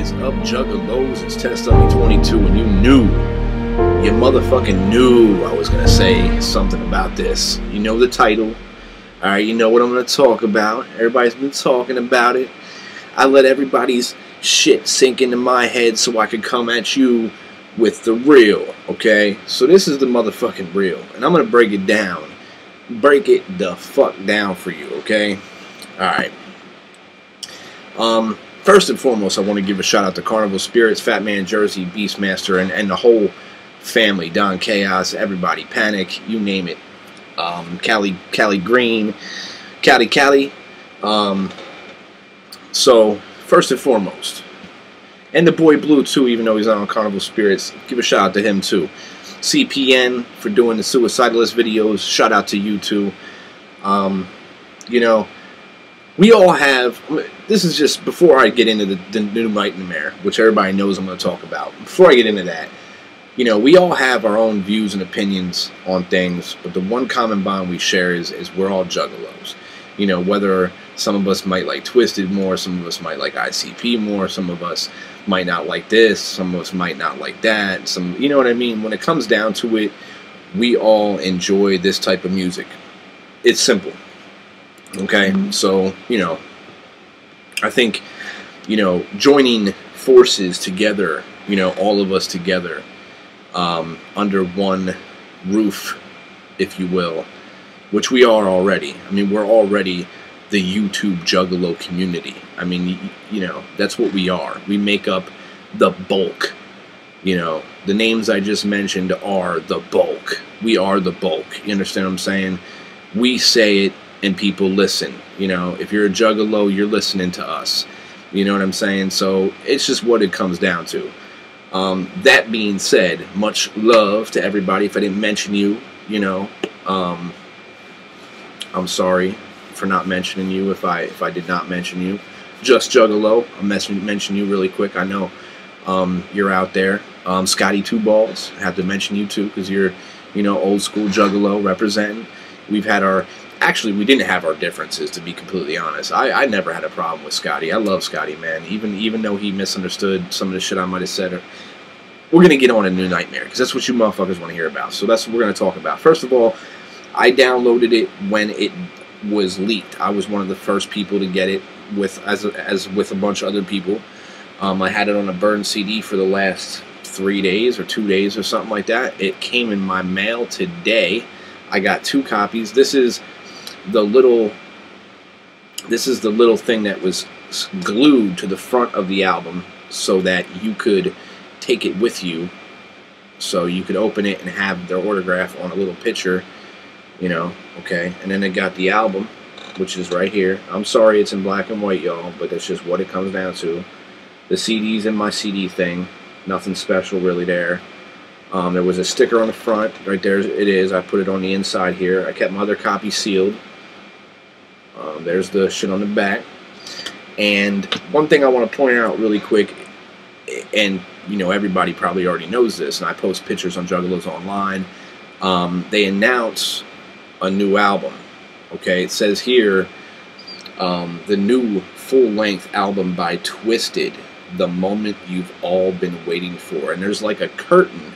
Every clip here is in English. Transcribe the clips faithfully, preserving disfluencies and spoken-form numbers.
is up, Juggalos, it's Testdummy twenty-two, and you knew, you motherfucking knew I was going to say something about this. You know the title, alright, you know what I'm going to talk about, everybody's been talking about it. I let everybody's shit sink into my head so I could come at you with the real, okay? So this is the motherfucking real, and I'm going to break it down. Break it the fuck down for you, okay? Alright. Um, first and foremost, I want to give a shout out to Carnival Spirits, Fat Man, Jersey, Beastmaster, and, and the whole family. Don Chaos, everybody, Panic, you name it. Um, Cali Cali Green, Cali Cali. Um, so, first and foremost. And the boy Blue, too, even though he's not on Carnival Spirits. Give a shout out to him, too. C P N for doing the Suicidalist videos. Shout out to you two. Um, you know, we all have. This is just before I get into the, the new Nightmare, which everybody knows I'm going to talk about. Before I get into that, you know, we all have our own views and opinions on things, but the one common bond we share is is we're all Juggalos. You know, whether some of us might like Twiztid more, some of us might like I C P more, some of us might not like this, some of us might not like that, some, you know what I mean? When it comes down to it, we all enjoy this type of music. It's simple. Okay? Mm-hmm. So, you know, I think, you know, joining forces together, you know, all of us together, um, under one roof, if you will, which we are already. I mean, we're already the YouTube Juggalo community. I mean, you know, that's what we are. We make up the bulk. You know, the names I just mentioned are the bulk. We are the bulk. You understand what I'm saying? We say it and people listen. You know, if you're a Juggalo, you're listening to us. You know what I'm saying? So it's just what it comes down to. Um, that being said, much love to everybody. If I didn't mention you, you know, um... I'm sorry for not mentioning you if I if I did not mention you. Just Juggalo, I'll mention, mention you really quick. I know um, you're out there. Um, Scotty Two Balls, I have to mention you too because you're, you know, old school Juggalo representing. We've had our, actually we didn't have our differences, to be completely honest. I, I never had a problem with Scotty. I love Scotty, man. Even even though he misunderstood some of the shit I might have said. Or, we're going to get on A New Nightmare because that's what you motherfuckers want to hear about. So that's what we're going to talk about. First of all, I downloaded it when it was leaked. I was one of the first people to get it with as, as with a bunch of other people. Um, I had it on a burned C D for the last three days or two days or something like that. It came in my mail today. I got two copies. This is the little this is the little thing that was glued to the front of the album so that you could take it with you. So you could open it and have their autograph on a little picture. You know, okay, and then it got the album, which is right here. I'm sorry it's in black and white, y'all, but that's just what it comes down to. The C D's in my C D thing. Nothing special really there. Um, there was a sticker on the front. Right there it is. I put it on the inside here. I kept my other copy sealed. Um, there's the shit on the back. And one thing I want to point out really quick, and, you know, everybody probably already knows this, and I post pictures on Juggalos Online. Um, they announce a new album, okay? It says here, um, the new full-length album by Twiztid, the moment you've all been waiting for. And there's like a curtain,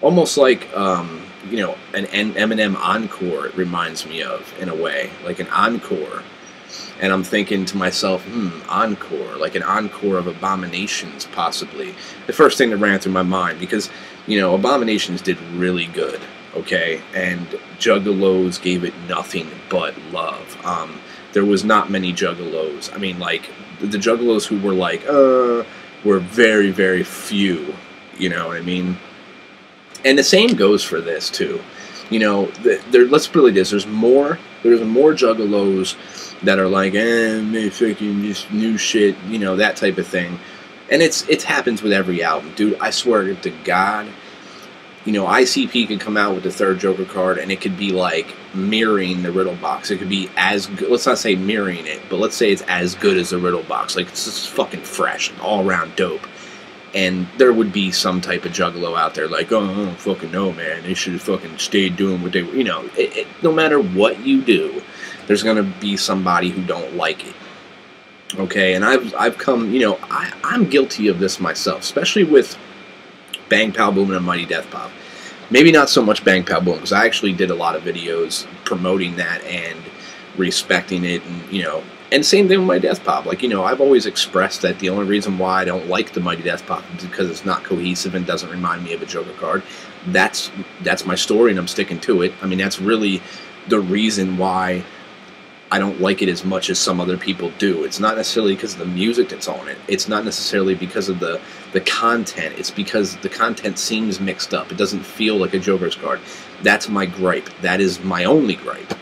almost like, um, you know, an Eminem encore, it reminds me of, in a way, like an encore. And I'm thinking to myself, hmm, encore, like an encore of Abominations, possibly. The first thing that ran through my mind, because, you know, Abominations did really good. Okay, and Juggalos gave it nothing but love. Um, there was not many Juggalos. I mean, like, the Juggalos who were like, uh, were very, very few. You know what I mean? And the same goes for this, too. You know, the, there, let's really this. There's more, there's more Juggalos that are like, eh, maybe fucking this new shit, you know, that type of thing. And it's it happens with every album, dude. I swear to God. You know, I C P could come out with the third Joker card, and it could be, like, mirroring the Riddle box. It could be as good. Let's not say mirroring it, but let's say it's as good as the Riddle box. Like, it's just fucking fresh and all-around dope. And there would be some type of Juggalo out there like, oh, I don't fucking know, man. They should have fucking stayed doing what they were. You know, it, it, no matter what you do, there's going to be somebody who don't like it. Okay, and I've I've come, you know, I, I'm guilty of this myself, especially with Bang Pow Boom and Mighty Death Pop. Maybe not so much Bang Pow Boom, because I actually did a lot of videos promoting that and respecting it, and you know, and same thing with Mighty Death Pop. Like, you know, I've always expressed that the only reason why I don't like the Mighty Death Pop is because it's not cohesive and doesn't remind me of a Joker card. That's that's my story, and I'm sticking to it. I mean, that's really the reason why I don't like it as much as some other people do. It's not necessarily because of the music that's on it. It's not necessarily because of the, the content. It's because the content seems mixed up. It doesn't feel like a Joker's card. That's my gripe. That is my only gripe.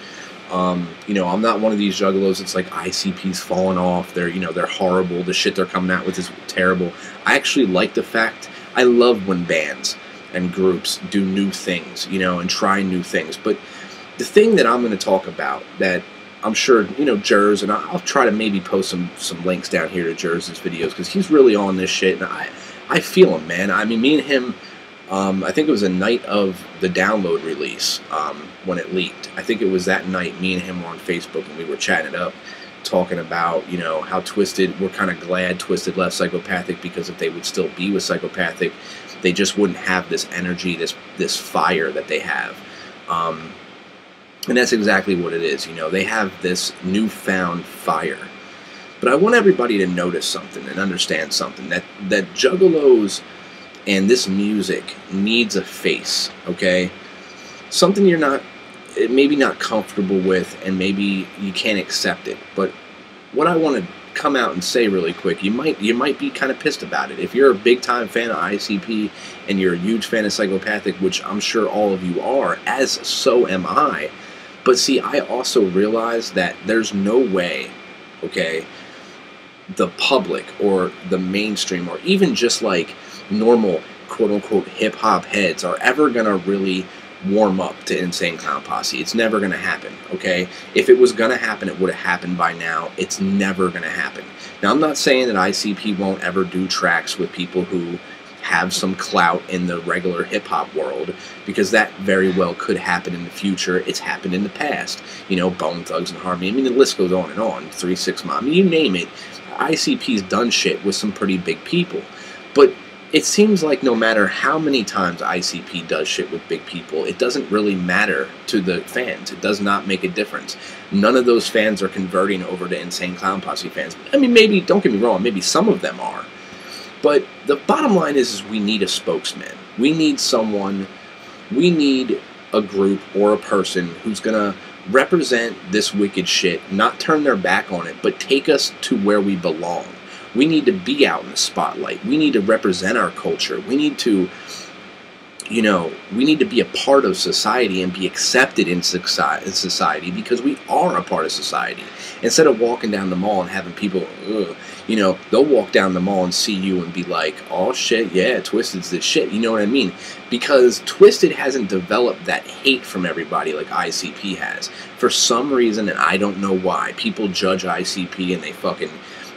Um, you know, I'm not one of these juggalos. It's like I C P's falling off. They're, you know, they're horrible. The shit they're coming out with is terrible. I actually like the fact, I love when bands and groups do new things, you know, and try new things. But the thing that I'm going to talk about that I'm sure, you know, Jersey, and I'll try to maybe post some, some links down here to Jersey's videos, because he's really on this shit, and I, I feel him, man. I mean, me and him, um, I think it was a night of the download release um, when it leaked. I think it was that night me and him were on Facebook, and we were chatting it up, talking about, you know, how Twiztid, we're kind of glad Twiztid left Psychopathic, because if they would still be with Psychopathic, they just wouldn't have this energy, this, this fire that they have. Um... And that's exactly what it is, you know. They have this newfound fire. But I want everybody to notice something and understand something, that, that juggalos and this music needs a face, okay? Something you're not, maybe not comfortable with, and maybe you can't accept it. But what I want to come out and say really quick, you might, you might be kind of pissed about it. If you're a big-time fan of I C P and you're a huge fan of Psychopathic, which I'm sure all of you are, as so am I, but see, I also realize that there's no way, okay, the public or the mainstream or even just like normal quote-unquote hip-hop heads are ever going to really warm up to Insane Clown Posse. It's never going to happen, okay? If it was going to happen, it would have happened by now. It's never going to happen. Now, I'm not saying that I C P won't ever do tracks with people who have some clout in the regular hip-hop world, because that very well could happen in the future. It's happened in the past. You know, Bone Thugs and Harmony. I mean, the list goes on and on. Three Six Mafia. I mean, you name it. I C P's done shit with some pretty big people. But it seems like no matter how many times I C P does shit with big people, it doesn't really matter to the fans. It does not make a difference. None of those fans are converting over to Insane Clown Posse fans. I mean, maybe, don't get me wrong, maybe some of them are. But the bottom line is, is we need a spokesman. We need someone, we need a group or a person who's going to represent this wicked shit, not turn their back on it, but take us to where we belong. We need to be out in the spotlight. We need to represent our culture. We need to, you know, we need to be a part of society and be accepted in society, because we are a part of society. Instead of walking down the mall and having people, ugh, you know, they'll walk down the mall and see you and be like, oh shit, yeah, Twiztid's this shit, you know what I mean? Because Twiztid hasn't developed that hate from everybody like I C P has. For some reason, and I don't know why, people judge I C P and they fucking,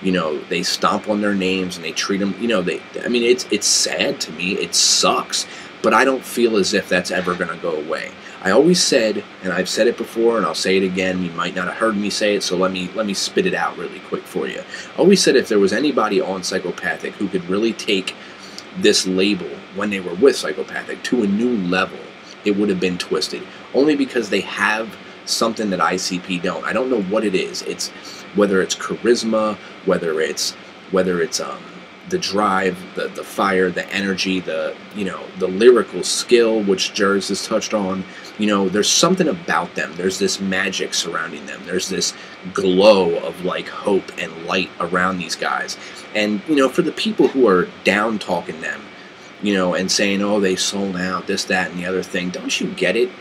you know, they stomp on their names and they treat them, you know, they, I mean, it's, it's sad to me, it sucks. But I don't feel as if that's ever going to go away. I always said, and I've said it before, and I'll say it again, you might not have heard me say it, so let me let me spit it out really quick for you. I always said if there was anybody on Psychopathic who could really take this label when they were with Psychopathic to a new level, it would have been Twiztid. Only because they have something that I C P don't. I don't know what it is. It's whether it's charisma, whether it's, whether it's, um, the drive, the, the fire, the energy, the, you know, the lyrical skill, which Jersey has touched on. You know, there's something about them. There's this magic surrounding them. There's this glow of, like, hope and light around these guys. And, you know, for the people who are down-talking them, you know, and saying, oh, they sold out, this, that, and the other thing, don't you get it?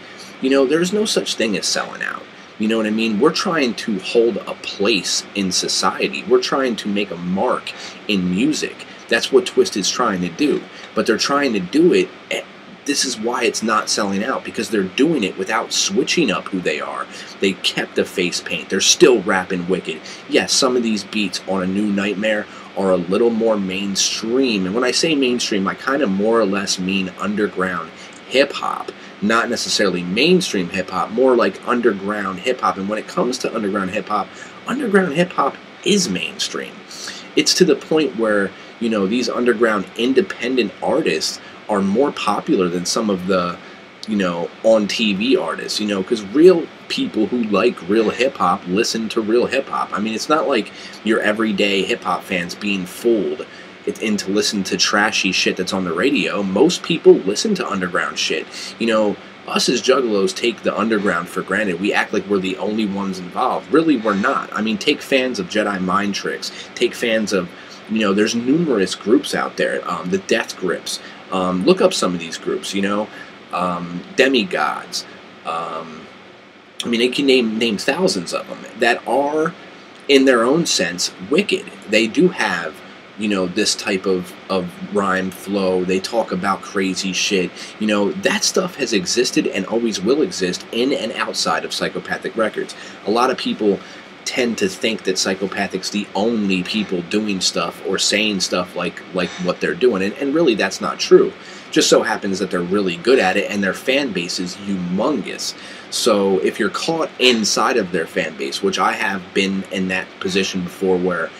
You know, there's no such thing as selling out. You know what I mean? We're trying to hold a place in society. We're trying to make a mark in music. That's what Twiztid's trying to do. But they're trying to do it, at, this is why it's not selling out, because they're doing it without switching up who they are. They kept the face paint. They're still rapping wicked. Yes, some of these beats on A New Nightmare are a little more mainstream. And when I say mainstream, I kind of more or less mean underground hip-hop. Not necessarily mainstream hip-hop, more like underground hip-hop. And when it comes to underground hip-hop, underground hip-hop is mainstream. It's to the point where, you know, these underground independent artists are more popular than some of the, you know, on T V artists, you know, because real people who like real hip-hop listen to real hip-hop. I mean, it's not like your everyday hip-hop fans being fooled into listening to trashy shit that's on the radio. Most people listen to underground shit. You know, us as juggalos take the underground for granted. We act like we're the only ones involved. Really, we're not. I mean, take fans of Jedi Mind Tricks. Take fans of, you know, there's numerous groups out there. Um, the Death Grips. Um, look up some of these groups, you know. Um, demigods. Um, I mean, they can name, name thousands of them that are, in their own sense, wicked. They do have, you know, this type of, of rhyme flow. They talk about crazy shit. You know, that stuff has existed and always will exist in and outside of Psychopathic Records. A lot of people tend to think that Psychopathic's the only people doing stuff or saying stuff like, like what they're doing, and, and really that's not true. Just so happens that they're really good at it, and their fan base is humongous. So if you're caught inside of their fan base, which I have been in that position before where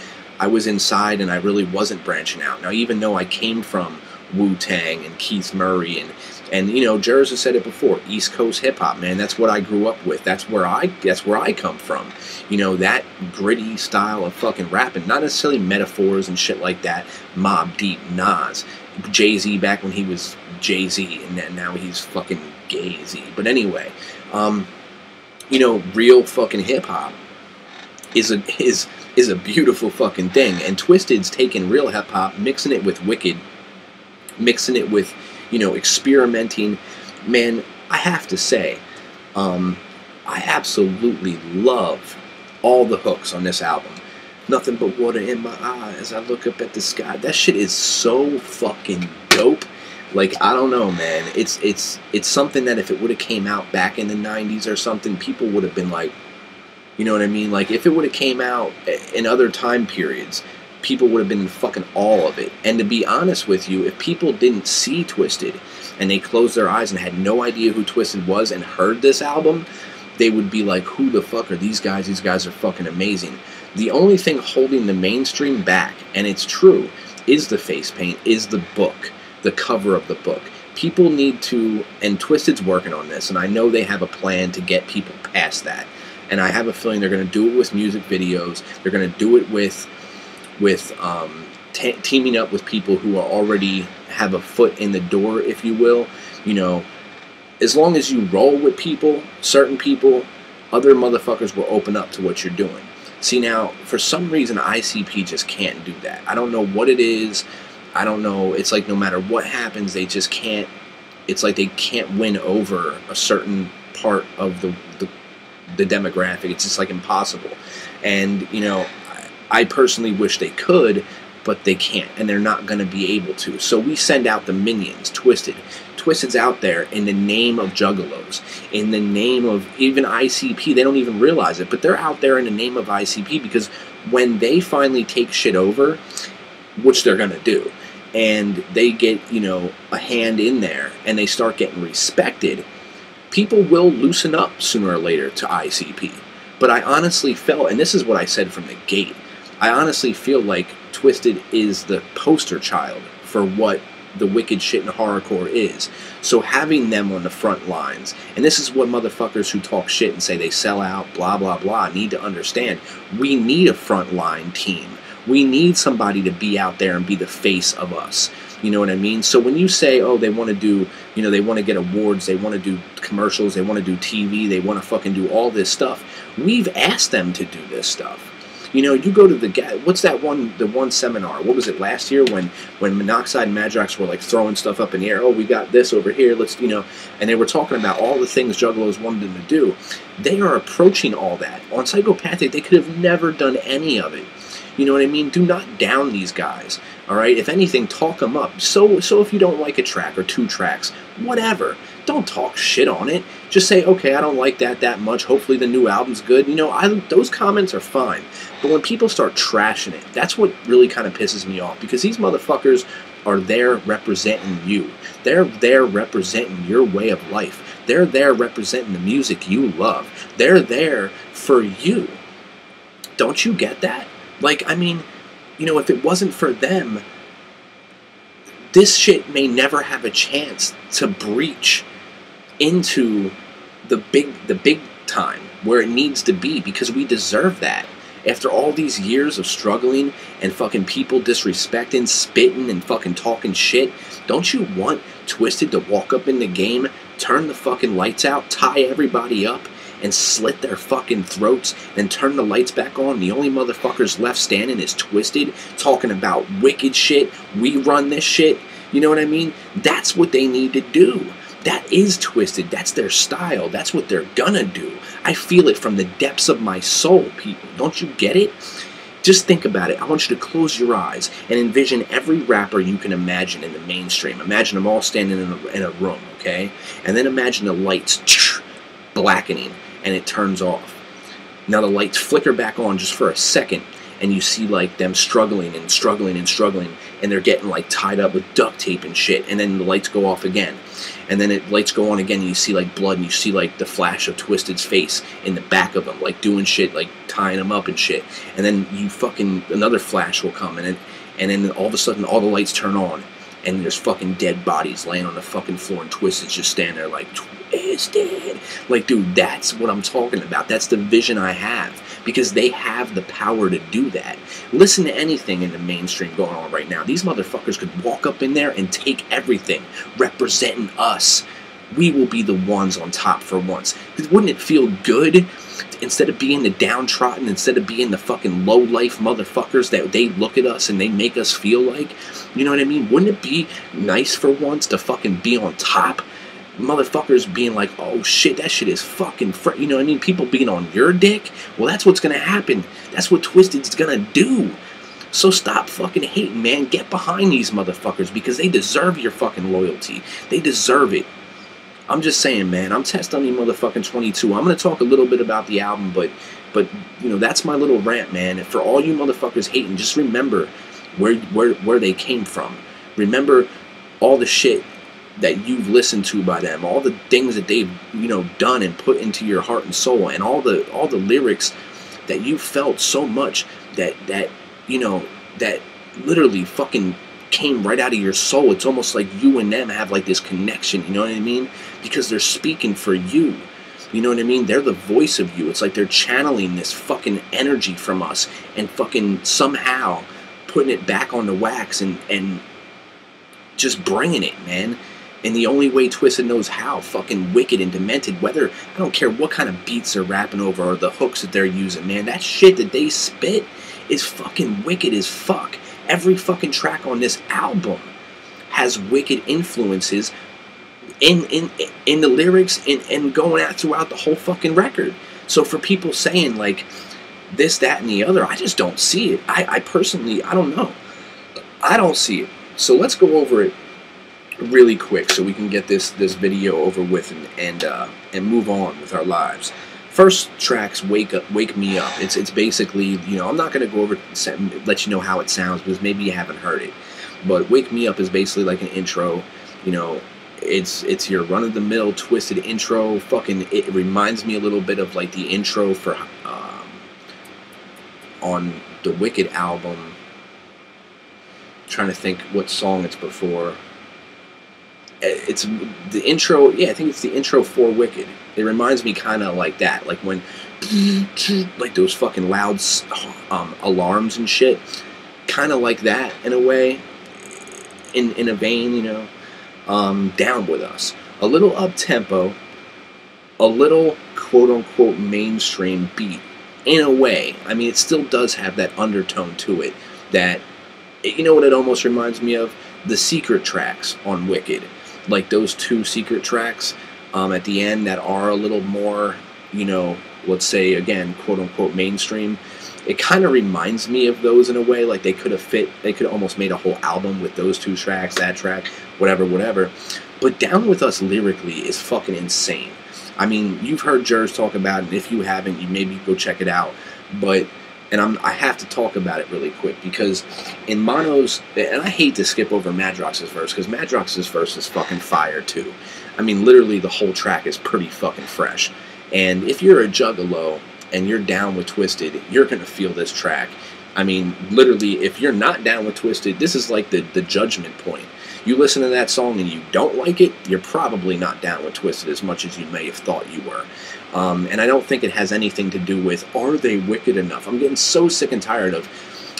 I was inside and I really wasn't branching out. Now, even though I came from Wu-Tang and Keith Murray and, and you know, Jersey said it before, East Coast hip-hop, man, that's what I grew up with. That's where I, that's where I come from. You know, that gritty style of fucking rapping, not necessarily metaphors and shit like that, Mobb Deep, Nas, Jay-Z back when he was Jay-Z, and now he's fucking Gay-Z. But anyway, um, you know, real fucking hip-hop is a, is, is a beautiful fucking thing. And Twiztid's taking real hip-hop, mixing it with Wicked, mixing it with, you know, experimenting. Man, I have to say, um, I absolutely love all the hooks on this album. Nothing but water in my eye as I look up at the sky. That shit is so fucking dope. Like, I don't know, man. It's it's it's something that if it would have came out back in the nineties or something, people would have been like, you know what I mean? Like, if it would have came out in other time periods, people would have been in fucking awe of it. And to be honest with you, if people didn't see Twiztid and they closed their eyes and had no idea who Twiztid was and heard this album, they would be like, who the fuck are these guys? These guys are fucking amazing. The only thing holding the mainstream back, and it's true, is the face paint, is the book, the cover of the book. People need to, and Twiztid's working on this, and I know they have a plan to get people past that. And I have a feeling they're going to do it with music videos. They're going to do it with with um, te teaming up with people who are already have a foot in the door, if you will. You know, as long as you roll with people, certain people, other motherfuckers will open up to what you're doing. See, now, for some reason, I C P just can't do that. I don't know what it is. I don't know. It's like no matter what happens, they just can't. It's like they can't win over a certain part of the, the, the demographic. It's just, like, impossible. And, you know, I personally wish they could, but they can't, and they're not going to be able to. So we send out the minions, Twiztid. Twiztid's out there in the name of juggalos, in the name of even I C P. They don't even realize it, but they're out there in the name of I C P because when they finally take shit over, which they're going to do, and they get, you know, a hand in there and they start getting respected, people will loosen up sooner or later to I C P. But I honestly felt, and this is what I said from the gate, I honestly feel like Twiztid is the poster child for what the wicked shit in horrorcore is. So having them on the front lines, and this is what motherfuckers who talk shit and say they sell out, blah, blah, blah, need to understand. We need a frontline team. We need somebody to be out there and be the face of us. You know what I mean? So when you say, oh, they want to do, you know, they want to get awards, they want to do commercials, they want to do T V, they want to fucking do all this stuff, we've asked them to do this stuff. You know, you go to the, what's that one, the one seminar, what was it last year when, when Monoxide and Madrox were like throwing stuff up in the air, oh, we got this over here, let's, you know, and they were talking about all the things juggalos wanted them to do. They are approaching all that. On Psychopathic, they could have never done any of it. You know what I mean? Do not down these guys, all right? If anything, talk them up. So, so if you don't like a track or two tracks, whatever, don't talk shit on it. Just say, okay, I don't like that that much. Hopefully the new album's good. You know, I, those comments are fine. But when people start trashing it, that's what really kind of pisses me off because these motherfuckers are there representing you. They're there representing your way of life. They're there representing the music you love. They're there for you. Don't you get that? Like, I mean, you know, if it wasn't for them, this shit may never have a chance to breach into the big, the big time where it needs to be, because we deserve that. After all these years of struggling and fucking people disrespecting, spitting, and fucking talking shit, don't you want Twiztid to walk up in the game, turn the fucking lights out, tie everybody up, and slit their fucking throats, then turn the lights back on? The only motherfuckers left standing is Twiztid, talking about wicked shit, we run this shit, you know what I mean? That's what they need to do. That is Twiztid, that's their style, that's what they're gonna do. I feel it from the depths of my soul, people. Don't you get it? Just think about it. I want you to close your eyes and envision every rapper you can imagine in the mainstream. Imagine them all standing in a, in a room, okay? And then imagine the lights blackening, and it turns off. Now the lights flicker back on just for a second, and you see like them struggling and struggling and struggling, and they're getting like tied up with duct tape and shit, and then the lights go off again, and then it lights go on again, and you see like blood, and you see like the flash of Twisted's face in the back of them, like doing shit, like tying them up and shit, and then you fucking, another flash will come, and then, and then all of a sudden all the lights turn on, and there's fucking dead bodies laying on the fucking floor, and Twisted's just standing there like, Twiztid! Like, dude, that's what I'm talking about. That's the vision I have, because they have the power to do that. Listen to anything in the mainstream going on right now. These motherfuckers could walk up in there and take everything, representing us. We will be the ones on top for once. Wouldn't it feel good? Instead of being the downtrodden, instead of being the fucking low-life motherfuckers that they look at us and they make us feel like, you know what I mean? Wouldn't it be nice for once to fucking be on top? Motherfuckers being like, oh shit, that shit is fucking fr-, you know what I mean? People being on your dick? Well, that's what's gonna happen. That's what Twisted's gonna do. So stop fucking hating, man. Get behind these motherfuckers, because they deserve your fucking loyalty. They deserve it. I'm just saying, man. I'm Testdummy twenty-two. I'm gonna talk a little bit about the album, but, but you know, that's my little rant, man. And for all you motherfuckers hating, just remember where where where they came from. Remember all the shit that you've listened to by them, all the things that they've, you know, done and put into your heart and soul, and all the all the lyrics that you felt so much that that you know that literally fucking came right out of your soul. It's almost like you and them have like this connection, you know what I mean? Because they're speaking for you. You know what I mean? They're the voice of you. It's like they're channeling this fucking energy from us and fucking somehow putting it back on the wax and and just bringing it, man. And the only way Twiztid knows how, fucking wicked and demented, whether, I don't care what kind of beats they're rapping over or the hooks that they're using, man, that shit that they spit is fucking wicked as fuck. Every fucking track on this album has wicked influences in in, in the lyrics and, and going out throughout the whole fucking record. So for people saying, like, this, that, and the other, I just don't see it. I, I personally, I don't know. I don't see it. So let's go over it really quick so we can get this this video over with and and, uh, and move on with our lives. First track's Wake Up, Wake Me Up. It's it's basically, you know, I'm not going to go over and let you know how it sounds because maybe you haven't heard it. But Wake Me Up is basically like an intro, you know, it's it's your run-of-the-mill Twiztid intro. Fucking, it reminds me a little bit of like the intro for um, on the Wicked album. I'm trying to think what song it's before. It's the intro, yeah, I think it's the intro for Wicked. It reminds me kind of like that, like when, like those fucking loud um, alarms and shit, kind of like that in a way, in in a vein, you know. Um, Down With Us, a little up tempo, a little quote unquote mainstream beat in a way. I mean, it still does have that undertone to it. That, you know what it almost reminds me of? The secret tracks on Wicked. Like those two secret tracks um, at the end that are a little more, you know, let's say again, quote unquote mainstream. It kind of reminds me of those in a way. Like they could have fit, they could have almost made a whole album with those two tracks, that track, whatever, whatever. But Down With Us lyrically is fucking insane. I mean, you've heard Jersey talk about it, and if you haven't, you maybe go check it out. But And I'm, I have to talk about it really quick because in Mono's, and I hate to skip over Madrox's verse because Madrox's verse is fucking fire too. I mean, literally the whole track is pretty fucking fresh. And if you're a juggalo and you're down with Twiztid, you're going to feel this track. I mean, literally, if you're not down with Twiztid, this is like the, the judgment point. You listen to that song and you don't like it, you're probably not down with Twiztid as much as you may have thought you were. Um, and I don't think it has anything to do with, are they wicked enough? I'm getting so sick and tired of,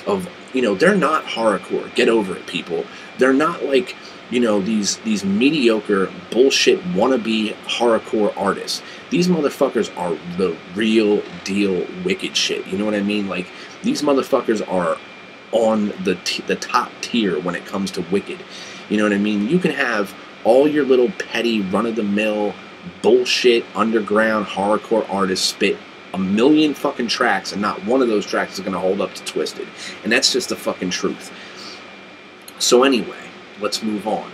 of you know, they're not horrorcore. Get over it, people. They're not like, you know, these, these mediocre, bullshit, wannabe horrorcore artists. These motherfuckers are the real deal wicked shit. You know what I mean? Like, these motherfuckers are on the, t the top tier when it comes to wicked. You know what I mean? You can have all your little petty, run-of-the-mill, bullshit, underground, horrorcore artists spit a million fucking tracks, and not one of those tracks is going to hold up to Twiztid. And that's just the fucking truth. So anyway, let's move on.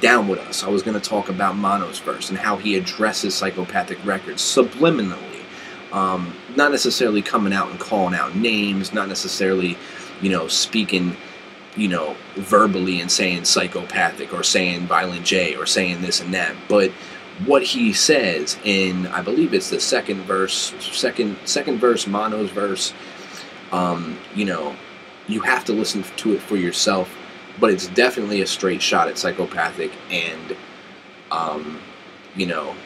Down With Us, I was going to talk about Mono's verse and how he addresses Psychopathic Records subliminally. Um, not necessarily coming out and calling out names, not necessarily, you know, speaking, you know, verbally and saying Psychopathic or saying Violent J or saying this and that, but what he says in, I believe it's the second verse, second, second verse, Mono's verse, um, you know, you have to listen to it for yourself. But it's definitely a straight shot at Psychopathic, and, um, you know,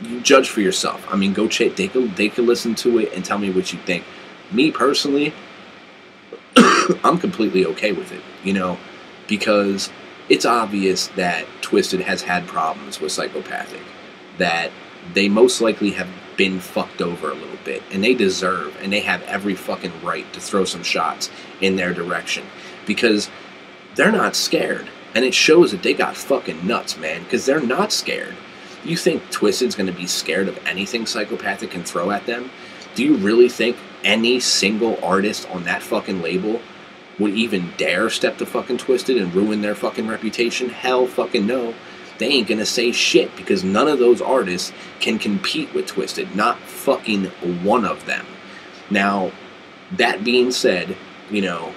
you judge for yourself. I mean, go check, take a, take a listen to it and tell me what you think. Me, personally, I'm completely okay with it, you know, because it's obvious that Twiztid has had problems with Psychopathic, that they most likely have been fucked over a little bit, and they deserve, and they have every fucking right to throw some shots in their direction, because they're not scared, and it shows that they got fucking nuts, man, because they're not scared. You think Twiztid's going to be scared of anything Psychopathic can throw at them? Do you really think any single artist on that fucking label would even dare step to fucking Twiztid and ruin their fucking reputation? Hell fucking no. They ain't going to say shit, because none of those artists can compete with Twiztid. Not fucking one of them. Now, that being said, you know,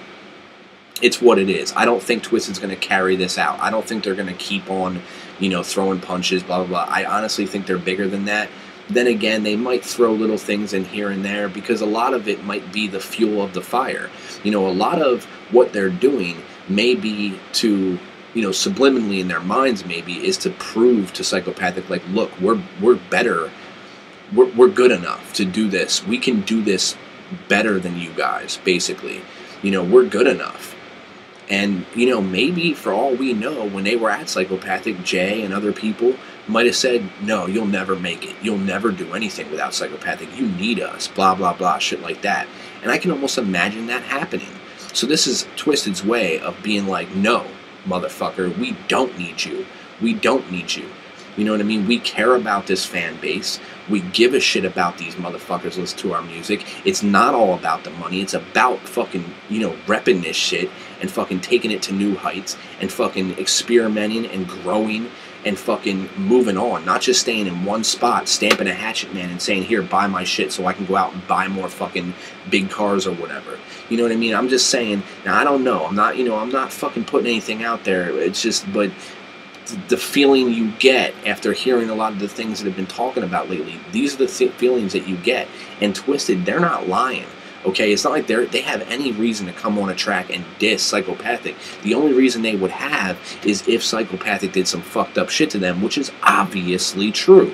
it's what it is. I don't think Twiztid's going to carry this out. I don't think they're going to keep on, you know, throwing punches, blah, blah, blah. I honestly think they're bigger than that. Then again, they might throw little things in here and there, because a lot of it might be the fuel of the fire. You know, a lot of what they're doing may be to, you know, subliminally in their minds maybe, is to prove to Psychopathic, like, look, we're, we're better. We're, we're good enough to do this. We can do this better than you guys, basically. You know, we're good enough. And, you know, maybe for all we know, when they were at Psychopathic, Jay and other people might have said, no, you'll never make it. You'll never do anything without Psychopathic. You need us, blah, blah, blah, shit like that. And I can almost imagine that happening. So this is Twiztid's way of being like, no, motherfucker, we don't need you. We don't need you. You know what I mean? We care about this fan base. We give a shit about these motherfuckers listen to our music. It's not all about the money. It's about fucking, you know, repping this shit and fucking taking it to new heights and fucking experimenting and growing and fucking moving on. Not just staying in one spot, stamping a hatchet man and saying, here, buy my shit so I can go out and buy more fucking big cars or whatever. You know what I mean? I'm just saying, now I don't know. I'm not, you know, I'm not fucking putting anything out there. It's just, but the feeling you get after hearing a lot of the things that have been talking about lately, these are the th feelings that you get. And Twiztid, they're not lying, okay? It's not like they're, they have any reason to come on a track and diss Psychopathic. The only reason they would have is if Psychopathic did some fucked up shit to them, which is obviously true.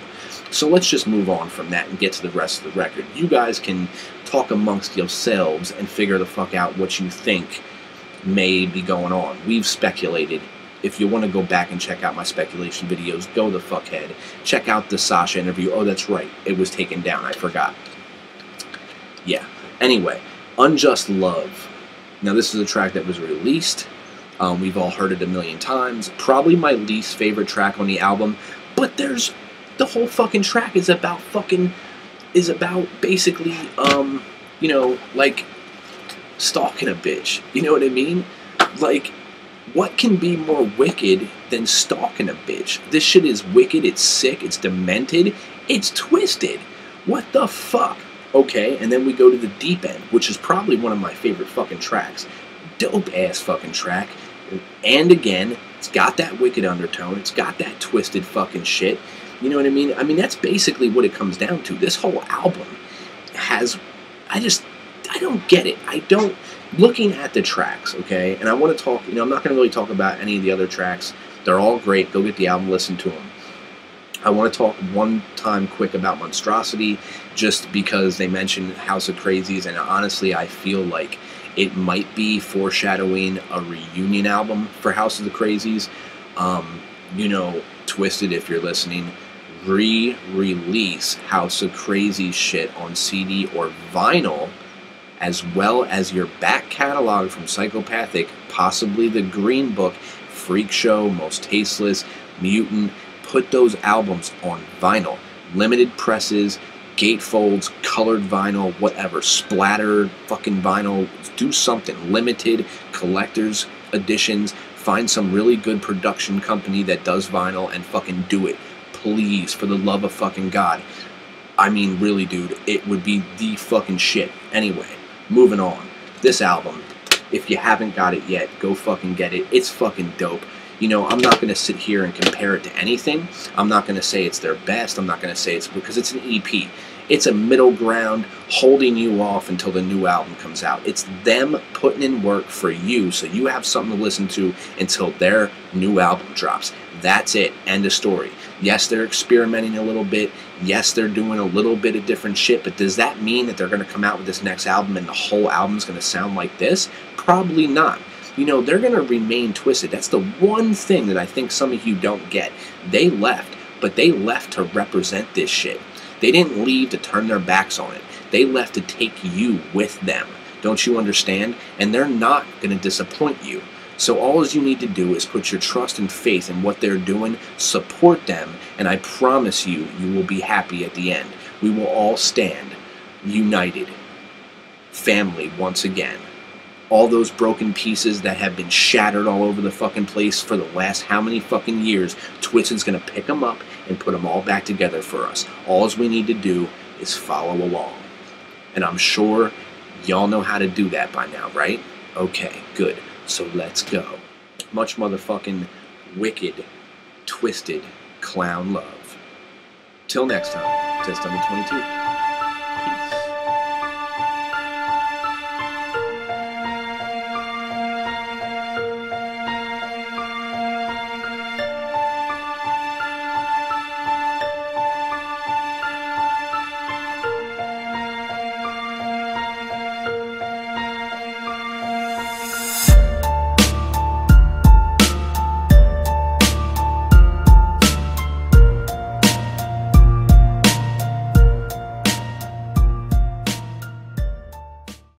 So let's just move on from that and get to the rest of the record. You guys can talk amongst yourselves and figure the fuck out what you think may be going on. We've speculated. If you want to go back and check out my speculation videos, go the fuckhead. Check out the Sasha interview. Oh, that's right. It was taken down. I forgot. Yeah. Anyway, Unjust Love. Now, this is a track that was released. Um, we've all heard it a million times. Probably my least favorite track on the album. But there's... the whole fucking track is about fucking... is about basically, um, you know, like, stalking a bitch. You know what I mean? Like... what can be more wicked than stalking a bitch? This shit is wicked, it's sick, it's demented, it's Twiztid. What the fuck? Okay, and then we go to The Deep End, which is probably one of my favorite fucking tracks. Dope-ass fucking track. And again, it's got that wicked undertone, it's got that Twiztid fucking shit. You know what I mean? I mean, that's basically what it comes down to. This whole album has... I just... I don't get it. I don't. Looking at the tracks, okay, and I want to talk, you know, I'm not going to really talk about any of the other tracks. They're all great. Go get the album, listen to them. I want to talk one time quick about Monstrosity, just because they mentioned House of Krazees, and honestly, I feel like it might be foreshadowing a reunion album for House of the Krazees. Um, you know, Twiztid, if you're listening, re-release House of Krazees shit on C D or vinyl, as well as your back catalog from Psychopathic, possibly the Green Book, Freak Show, Most Tasteless, Mutant. Put those albums on vinyl. Limited presses, gatefolds, colored vinyl, whatever, splatter, fucking vinyl, do something. Limited, collector's editions, find some really good production company that does vinyl and fucking do it. Please, for the love of fucking God. I mean, really, dude, it would be the fucking shit. Anyway, moving on. This album, if you haven't got it yet, go fucking get it. It's fucking dope. You know, I'm not going to sit here and compare it to anything. I'm not going to say it's their best. I'm not going to say it's, because it's an E P. It's a middle ground holding you off until the new album comes out. It's them putting in work for you so you have something to listen to until their new album drops. That's it. End of story. Yes, they're experimenting a little bit. Yes, they're doing a little bit of different shit, but does that mean that they're going to come out with this next album and the whole album's going to sound like this? Probably not. You know, they're going to remain Twiztid. That's the one thing that I think some of you don't get. They left, but they left to represent this shit. They didn't leave to turn their backs on it. They left to take you with them. Don't you understand? And they're not going to disappoint you. So all you need to do is put your trust and faith in what they're doing, support them, and I promise you, you will be happy at the end. We will all stand united, family once again. All those broken pieces that have been shattered all over the fucking place for the last how many fucking years, Twiztid's going to pick them up and put them all back together for us. All we need to do is follow along. And I'm sure y'all know how to do that by now, right? Okay, good. So let's go. Much motherfucking wicked, Twiztid clown love. Till next time, Testdummy twenty-two.